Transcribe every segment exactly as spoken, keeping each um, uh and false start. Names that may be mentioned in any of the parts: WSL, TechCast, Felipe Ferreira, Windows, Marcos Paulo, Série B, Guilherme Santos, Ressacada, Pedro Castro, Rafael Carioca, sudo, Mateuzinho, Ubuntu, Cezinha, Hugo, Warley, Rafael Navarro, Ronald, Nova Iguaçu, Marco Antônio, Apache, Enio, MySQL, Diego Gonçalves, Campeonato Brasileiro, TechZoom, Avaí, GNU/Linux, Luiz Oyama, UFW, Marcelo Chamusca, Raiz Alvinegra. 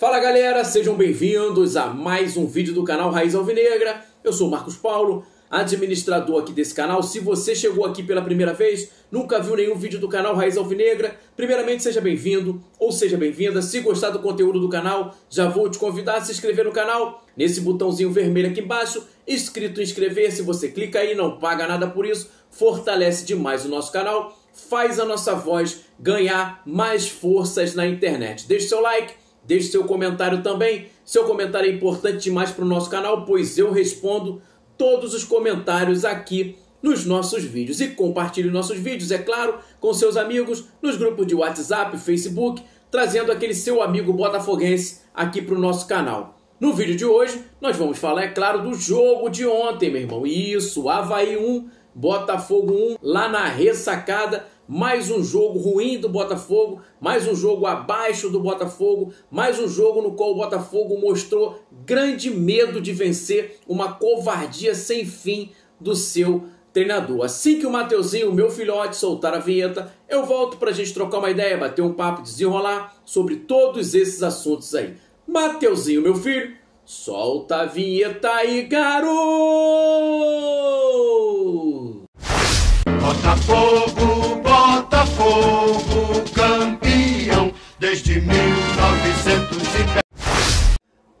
Fala galera, sejam bem-vindos a mais um vídeo do canal Raiz Alvinegra. Eu sou o Marcos Paulo, administrador aqui desse canal. Se você chegou aqui pela primeira vez, nunca viu nenhum vídeo do canal Raiz Alvinegra, primeiramente seja bem-vindo ou seja bem-vinda. Se gostar do conteúdo do canal, já vou te convidar a se inscrever no canal, nesse botãozinho vermelho aqui embaixo, inscrito, inscrever. Se você clica aí, não paga nada por isso, fortalece demais o nosso canal, faz a nossa voz ganhar mais forças na internet. Deixe seu like, deixe seu comentário também. Seu comentário é importante demais para o nosso canal, pois eu respondo todos os comentários aqui nos nossos vídeos. E compartilhe nossos vídeos, é claro, com seus amigos, nos grupos de WhatsApp, Facebook, trazendo aquele seu amigo botafoguense aqui para o nosso canal. No vídeo de hoje, nós vamos falar, é claro, do jogo de ontem, meu irmão. Isso, Avaí um, Botafogo um, lá na Ressacada. Mais um jogo ruim do Botafogo, mais um jogo abaixo do Botafogo, mais um jogo no qual o Botafogo mostrou grande medo de vencer, uma covardia sem fim do seu treinador. Assim que o Mateuzinho, meu filhote, soltar a vinheta, eu volto para a gente trocar uma ideia, bater um papo, desenrolar sobre todos esses assuntos aí. Mateuzinho, meu filho, solta a vinheta aí, garoto! Botafogo, Botafogo, campeão desde mil novecentos e dez.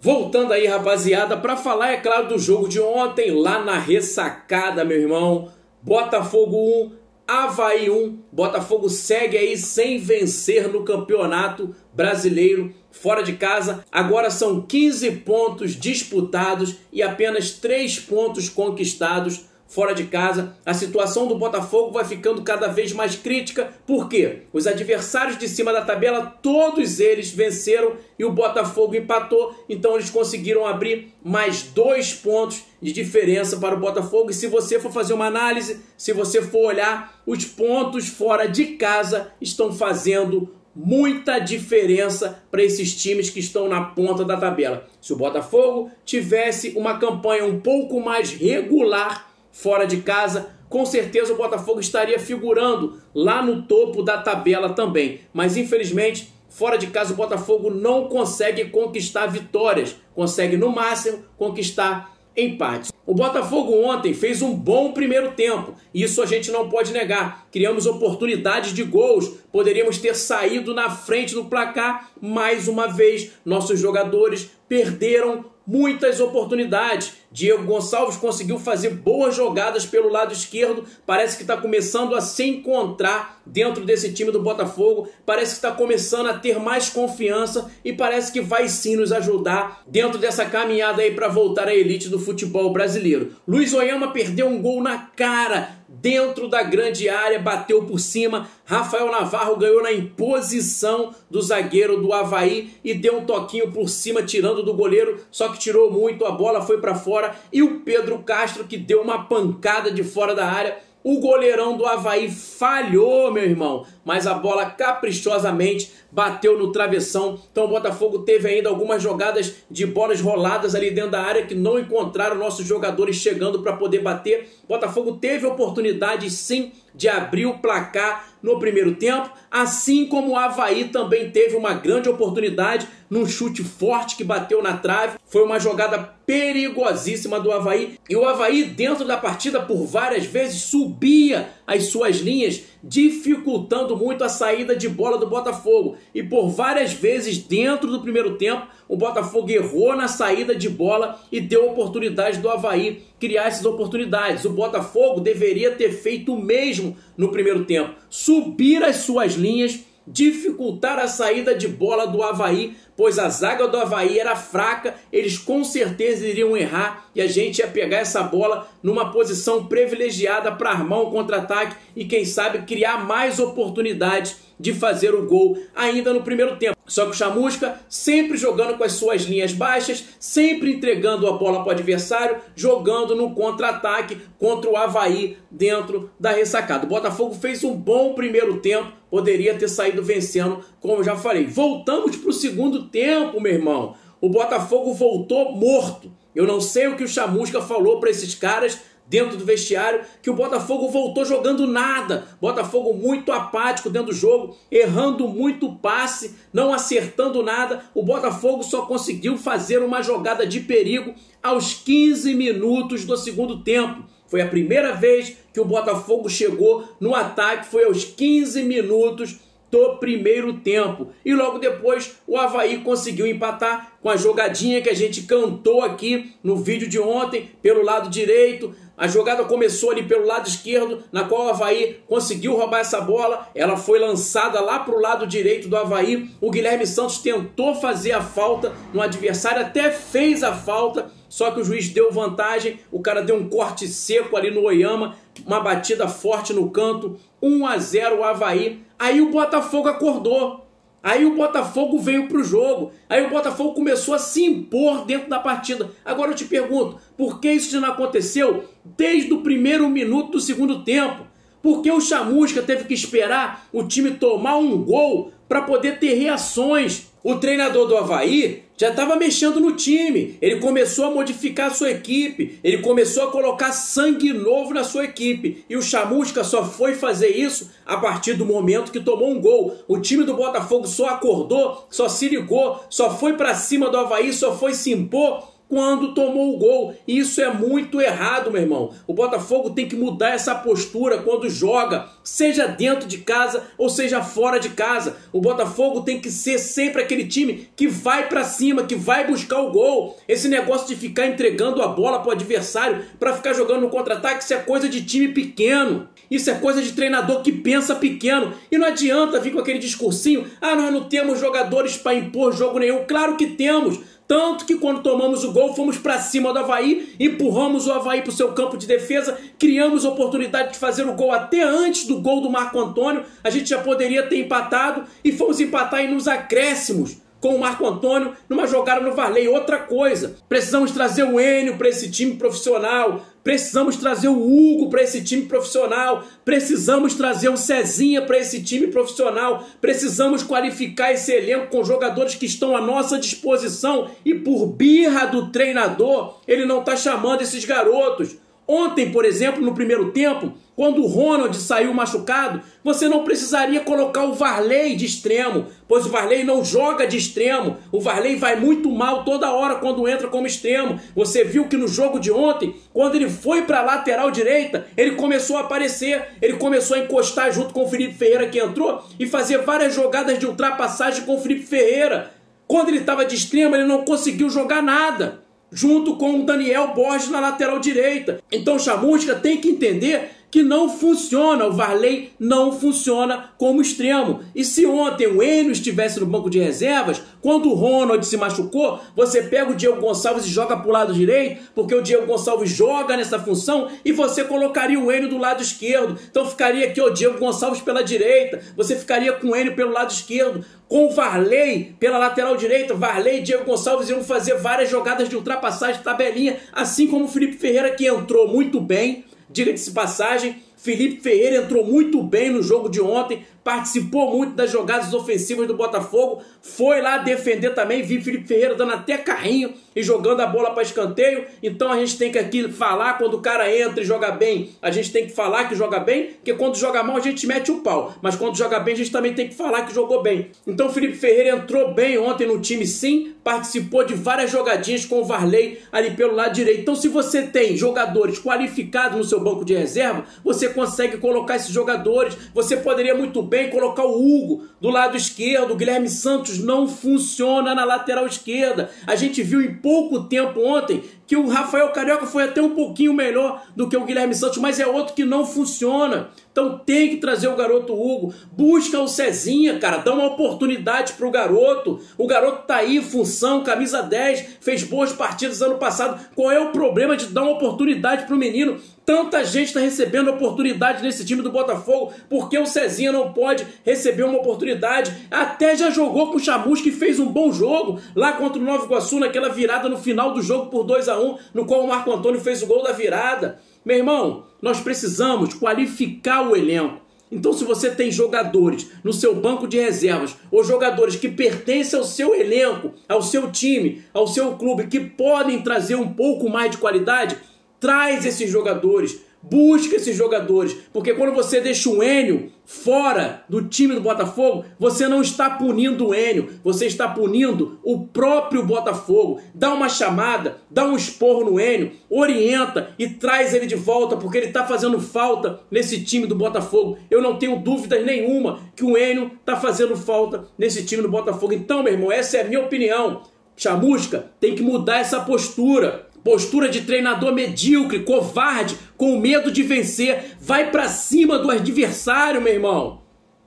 Voltando aí, rapaziada, para falar, é claro, do jogo de ontem lá na Ressacada, meu irmão. Botafogo um, Avaí um. Botafogo segue aí sem vencer no Campeonato Brasileiro fora de casa. Agora são quinze pontos disputados e apenas três pontos conquistados fora de casa. A situação do Botafogo vai ficando cada vez mais crítica, porque os adversários de cima da tabela, todos eles venceram e o Botafogo empatou, então eles conseguiram abrir mais dois pontos de diferença para o Botafogo. E se você for fazer uma análise, se você for olhar, os pontos fora de casa estão fazendo muita diferença para esses times que estão na ponta da tabela. Se o Botafogo tivesse uma campanha um pouco mais regular fora de casa, com certeza o Botafogo estaria figurando lá no topo da tabela também. Mas infelizmente, fora de casa o Botafogo não consegue conquistar vitórias, consegue no máximo conquistar empates. O Botafogo ontem fez um bom primeiro tempo, isso a gente não pode negar. Criamos oportunidades de gols, poderíamos ter saído na frente do placar. Mais uma vez, nossos jogadores perderam muitas oportunidades. Diego Gonçalves conseguiu fazer boas jogadas pelo lado esquerdo, parece que está começando a se encontrar dentro desse time do Botafogo, parece que está começando a ter mais confiança e parece que vai sim nos ajudar dentro dessa caminhada aí para voltar à elite do futebol brasileiro. Luiz Oyama perdeu um gol na cara, dentro da grande área, bateu por cima. Rafael Navarro ganhou na imposição do zagueiro do Avaí e deu um toquinho por cima, tirando do goleiro, só que tirou muito, a bola foi para fora. E o Pedro Castro, que deu uma pancada de fora da área, o goleirão do Avaí falhou, meu irmão, mas a bola caprichosamente bateu no travessão. Então o Botafogo teve ainda algumas jogadas de bolas roladas ali dentro da área que não encontraram nossos jogadores chegando para poder bater. O Botafogo teve oportunidade sim de abrir o placar no primeiro tempo, assim como o Avaí também teve uma grande oportunidade num chute forte que bateu na trave. Foi uma jogada perigosíssima do Avaí, e o Avaí dentro da partida por várias vezes subia as suas linhas, dificultando muito a saída de bola do Botafogo. E por várias vezes dentro do primeiro tempo, o Botafogo errou na saída de bola e deu oportunidade do Avaí criar essas oportunidades. O Botafogo deveria ter feito o mesmo no primeiro tempo, subir as suas linhas, dificultar a saída de bola do Avaí, pois a zaga do Avaí era fraca, eles com certeza iriam errar e a gente ia pegar essa bola numa posição privilegiada para armar um contra-ataque e quem sabe criar mais oportunidades de fazer o gol ainda no primeiro tempo. Só que o Chamusca sempre jogando com as suas linhas baixas, sempre entregando a bola para o adversário, jogando no contra-ataque contra o Avaí dentro da Ressacada. O Botafogo fez um bom primeiro tempo, poderia ter saído vencendo, como eu já falei. Voltamos para o segundo tempo, meu irmão. O Botafogo voltou morto. Eu não sei o que o Chamusca falou para esses caras dentro do vestiário, que o Botafogo voltou jogando nada. Botafogo muito apático dentro do jogo, errando muito passe, não acertando nada. O Botafogo só conseguiu fazer uma jogada de perigo aos quinze minutos do segundo tempo. Foi a primeira vez que o Botafogo chegou no ataque, foi aos quinze minutos do primeiro tempo. E logo depois o Avaí conseguiu empatar com a jogadinha que a gente cantou aqui no vídeo de ontem, pelo lado direito. A jogada começou ali pelo lado esquerdo, na qual o Avaí conseguiu roubar essa bola. Ela foi lançada lá para o lado direito do Avaí. O Guilherme Santos tentou fazer a falta no adversário, até fez a falta, só que o juiz deu vantagem. O cara deu um corte seco ali no Oyama, uma batida forte no canto. um a zero o Avaí. Aí o Botafogo acordou, aí o Botafogo veio para o jogo, aí o Botafogo começou a se impor dentro da partida. Agora eu te pergunto, por que isso não aconteceu desde o primeiro minuto do segundo tempo? Por que o Chamusca teve que esperar o time tomar um gol para poder ter reações? O treinador do Avaí já estava mexendo no time, ele começou a modificar a sua equipe, ele começou a colocar sangue novo na sua equipe, e o Chamusca só foi fazer isso a partir do momento que tomou um gol. O time do Botafogo só acordou, só se ligou, só foi para cima do Avaí, só foi se impor quando tomou o gol. E isso é muito errado, meu irmão. O Botafogo tem que mudar essa postura quando joga, seja dentro de casa ou seja fora de casa. O Botafogo tem que ser sempre aquele time que vai pra cima, que vai buscar o gol. Esse negócio de ficar entregando a bola pro adversário pra ficar jogando no contra-ataque, isso é coisa de time pequeno. Isso é coisa de treinador que pensa pequeno. E não adianta vir com aquele discursinho: ah, nós não temos jogadores pra impor jogo nenhum. Claro que temos. Tanto que quando tomamos o gol, fomos para cima do Avaí, empurramos o Avaí para o seu campo de defesa, criamos oportunidade de fazer o gol até antes do gol do Marco Antônio. A gente já poderia ter empatado e fomos empatar aí nos acréscimos com o Marco Antônio, numa jogada no Warley. Outra coisa, precisamos trazer o Enio para esse time profissional, precisamos trazer o Hugo para esse time profissional, precisamos trazer o Cezinha para esse time profissional, precisamos qualificar esse elenco com jogadores que estão à nossa disposição, e por birra do treinador, ele não está chamando esses garotos. Ontem, por exemplo, no primeiro tempo, quando o Ronald saiu machucado, você não precisaria colocar o Warley de extremo, pois o Warley não joga de extremo. O Warley vai muito mal toda hora quando entra como extremo. Você viu que no jogo de ontem, quando ele foi para a lateral direita, ele começou a aparecer, ele começou a encostar junto com o Felipe Ferreira, que entrou, e fazer várias jogadas de ultrapassagem com o Felipe Ferreira. Quando ele estava de extremo, ele não conseguiu jogar nada, junto com o Daniel Borges na lateral direita. Então o Chamusca tem que entender que não funciona, o Warley não funciona como extremo. E se ontem o Enio estivesse no banco de reservas, quando o Ronald se machucou, você pega o Diego Gonçalves e joga para o lado direito, porque o Diego Gonçalves joga nessa função, e você colocaria o Enio do lado esquerdo. Então ficaria aqui o Diego Gonçalves pela direita, você ficaria com o Enio pelo lado esquerdo, com o Warley pela lateral direita. Warley e Diego Gonçalves iam fazer várias jogadas de ultrapassagem, tabelinha, assim como o Felipe Ferreira, que entrou muito bem. Diga-se de passagem, Felipe Ferreira entrou muito bem no jogo de ontem, participou muito das jogadas ofensivas do Botafogo, foi lá defender também, vi Felipe Ferreira dando até carrinho e jogando a bola para escanteio. Então a gente tem que aqui falar, quando o cara entra e joga bem, a gente tem que falar que joga bem, porque quando joga mal a gente mete o pau, mas quando joga bem a gente também tem que falar que jogou bem. Então Felipe Ferreira entrou bem ontem no time, sim, participou de várias jogadinhas com o Warley ali pelo lado direito. Então se você tem jogadores qualificados no seu banco de reserva, você consegue colocar esses jogadores. Você poderia muito bem colocar o Hugo do lado esquerdo. O Guilherme Santos não funciona na lateral esquerda. A gente viu em pouco tempo ontem que o Rafael Carioca foi até um pouquinho melhor do que o Guilherme Santos, mas é outro que não funciona. Então tem que trazer o garoto Hugo, busca o Cezinha, cara, dá uma oportunidade pro garoto. O garoto tá aí, função, camisa dez, fez boas partidas ano passado. Qual é o problema de dar uma oportunidade pro menino? Tanta gente tá recebendo oportunidade nesse time do Botafogo, porque o Cezinha não pode receber uma oportunidade. Até já jogou com o Chamusca, que fez um bom jogo lá contra o Nova Iguaçu, naquela virada no final do jogo por dois a um, no qual o Marco Antônio fez o gol da virada. Meu irmão, nós precisamos qualificar o elenco. Então se você tem jogadores no seu banco de reservas, ou jogadores que pertencem ao seu elenco, ao seu time, ao seu clube, que podem trazer um pouco mais de qualidade, Traz esses jogadores, busca esses jogadores, porque quando você deixa o Enio fora do time do Botafogo, você não está punindo o Enio, você está punindo o próprio Botafogo. Dá uma chamada, dá um esporro no Enio, orienta e traz ele de volta, porque ele está fazendo falta nesse time do Botafogo. Eu não tenho dúvidas nenhuma que o Enio está fazendo falta nesse time do Botafogo. Então, meu irmão, essa é a minha opinião. Chamusca tem que mudar essa postura. Postura de treinador medíocre, covarde, com medo de vencer. Vai pra cima do adversário, meu irmão.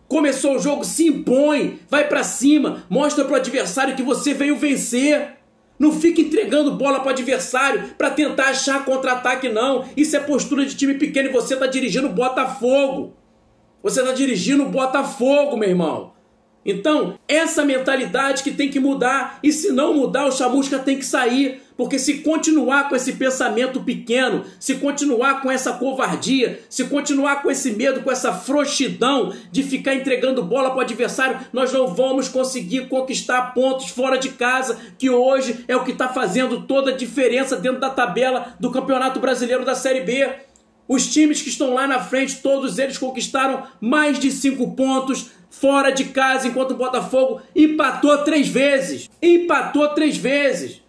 Começou o jogo, se impõe. Vai pra cima. Mostra pro adversário que você veio vencer. Não fica entregando bola pro adversário pra tentar achar contra-ataque, não. Isso é postura de time pequeno e você tá dirigindo o Botafogo. Você tá dirigindo o Botafogo, meu irmão. Então, essa mentalidade que tem que mudar, e se não mudar, o Chamusca tem que sair, porque se continuar com esse pensamento pequeno, se continuar com essa covardia, se continuar com esse medo, com essa frouxidão de ficar entregando bola para o adversário, nós não vamos conseguir conquistar pontos fora de casa, que hoje é o que está fazendo toda a diferença dentro da tabela do Campeonato Brasileiro da Série B. Os times que estão lá na frente, todos eles conquistaram mais de cinco pontos fora de casa, enquanto o Botafogo empatou três vezes. Empatou três vezes.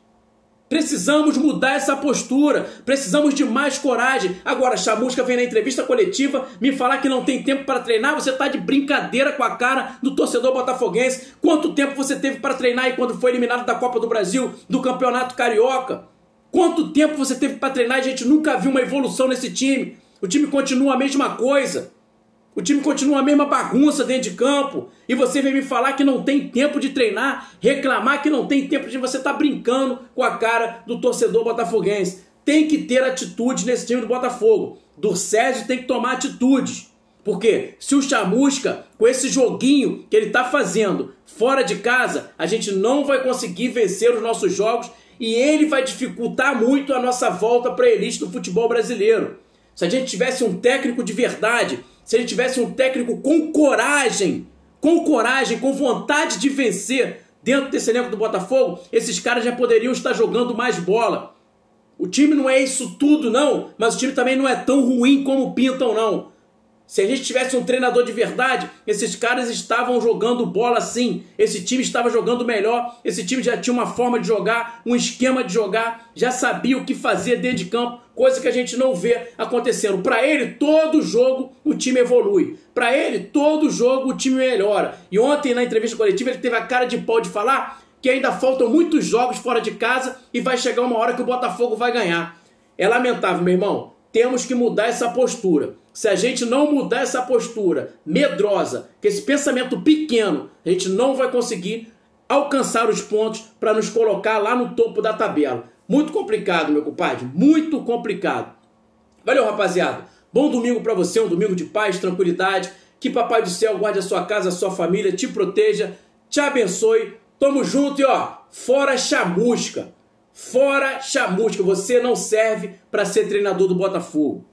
Precisamos mudar essa postura. Precisamos de mais coragem. Agora, Chamusca vem na entrevista coletiva me falar que não tem tempo para treinar. Você está de brincadeira com a cara do torcedor botafoguense. Quanto tempo você teve para treinar e quando foi eliminado da Copa do Brasil, do Campeonato Carioca? Quanto tempo você teve para treinar? A gente nunca viu uma evolução nesse time. O time continua a mesma coisa. O time continua a mesma bagunça dentro de campo. E você vem me falar que não tem tempo de treinar, reclamar que não tem tempo de... Você tá brincando com a cara do torcedor botafoguense. Tem que ter atitude nesse time do Botafogo. Do Césio tem que tomar atitude. Porque se o Chamusca, com esse joguinho que ele tá fazendo fora de casa, a gente não vai conseguir vencer os nossos jogos e ele vai dificultar muito a nossa volta para a elite do futebol brasileiro. Se a gente tivesse um técnico de verdade... Se ele tivesse um técnico com coragem, com coragem, com vontade de vencer dentro desse elenco do Botafogo, esses caras já poderiam estar jogando mais bola. O time não é isso tudo, não, mas o time também não é tão ruim como pintam, não. Se a gente tivesse um treinador de verdade, esses caras estavam jogando bola sim. Esse time estava jogando melhor, esse time já tinha uma forma de jogar, um esquema de jogar, já sabia o que fazer dentro de campo, coisa que a gente não vê acontecendo. Para ele, todo jogo o time evolui. Para ele, todo jogo o time melhora. E ontem, na entrevista coletiva, ele teve a cara de pau de falar que ainda faltam muitos jogos fora de casa e vai chegar uma hora que o Botafogo vai ganhar. É lamentável, meu irmão. Temos que mudar essa postura. Se a gente não mudar essa postura medrosa, que esse pensamento pequeno, a gente não vai conseguir alcançar os pontos para nos colocar lá no topo da tabela. Muito complicado, meu compadre, muito complicado. Valeu, rapaziada. Bom domingo para você, um domingo de paz, tranquilidade. Que Papai do Céu guarde a sua casa, a sua família, te proteja, te abençoe. Tamo junto e ó, fora Chamusca. Fora Chamusca, você não serve para ser treinador do Botafogo.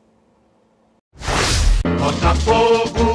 Botafogo.